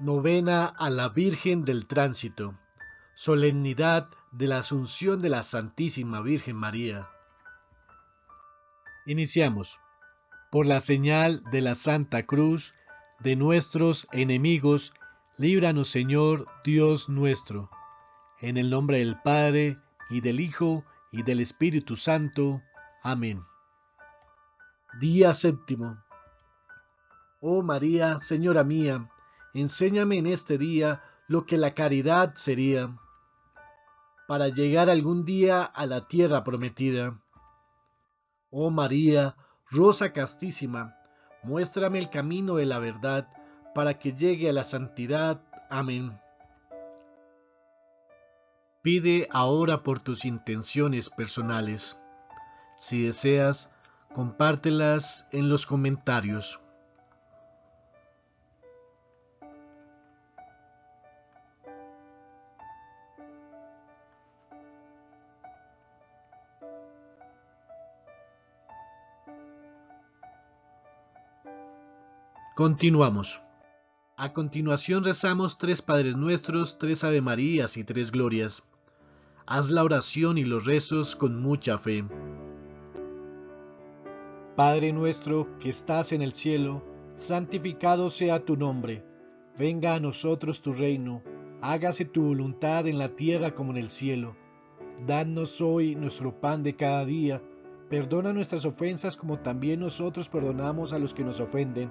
Novena a la Virgen del Tránsito. Solemnidad de la Asunción de la Santísima Virgen María. Iniciamos. Por la señal de la Santa Cruz, de nuestros enemigos, líbranos, Señor, Dios nuestro. En el nombre del Padre, y del Hijo, y del Espíritu Santo. Amén. Día séptimo. Oh María, Señora mía, enséñame en este día lo que la caridad sería, para llegar algún día a la tierra prometida. Oh María, Rosa Castísima, muéstrame el camino de la verdad, para que llegue a la santidad. Amén. Pide ahora por tus intenciones personales. Si deseas, compártelas en los comentarios. Continuamos. A continuación rezamos 3 Padres Nuestros, 3 Ave Marías y 3 Glorias. Haz la oración y los rezos con mucha fe. Padre nuestro que estás en el cielo, santificado sea tu nombre. Venga a nosotros tu reino. Hágase tu voluntad en la tierra como en el cielo. Danos hoy nuestro pan de cada día. Perdona nuestras ofensas como también nosotros perdonamos a los que nos ofenden.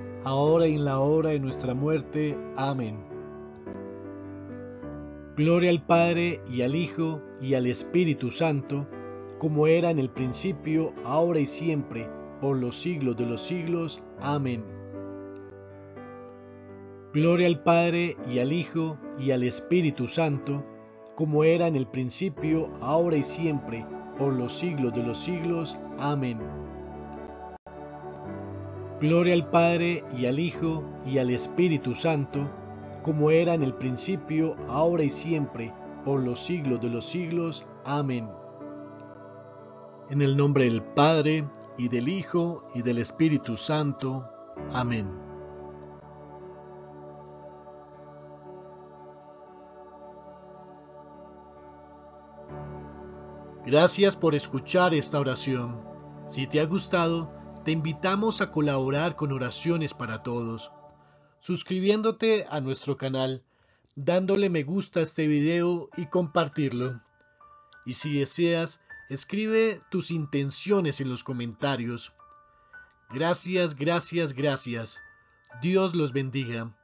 ahora y en la hora de nuestra muerte. Amén. Gloria al Padre, y al Hijo, y al Espíritu Santo, como era en el principio, ahora y siempre, por los siglos de los siglos. Amén. Gloria al Padre, y al Hijo, y al Espíritu Santo, como era en el principio, ahora y siempre, por los siglos de los siglos. Amén. Gloria al Padre, y al Hijo, y al Espíritu Santo, como era en el principio, ahora y siempre, por los siglos de los siglos. Amén. En el nombre del Padre, y del Hijo, y del Espíritu Santo. Amén. Gracias por escuchar esta oración. Si te ha gustado, te invitamos a colaborar con Oraciones para Todos, suscribiéndote a nuestro canal, dándole me gusta a este video y compartirlo. Y si deseas, escribe tus intenciones en los comentarios. Gracias. Dios los bendiga.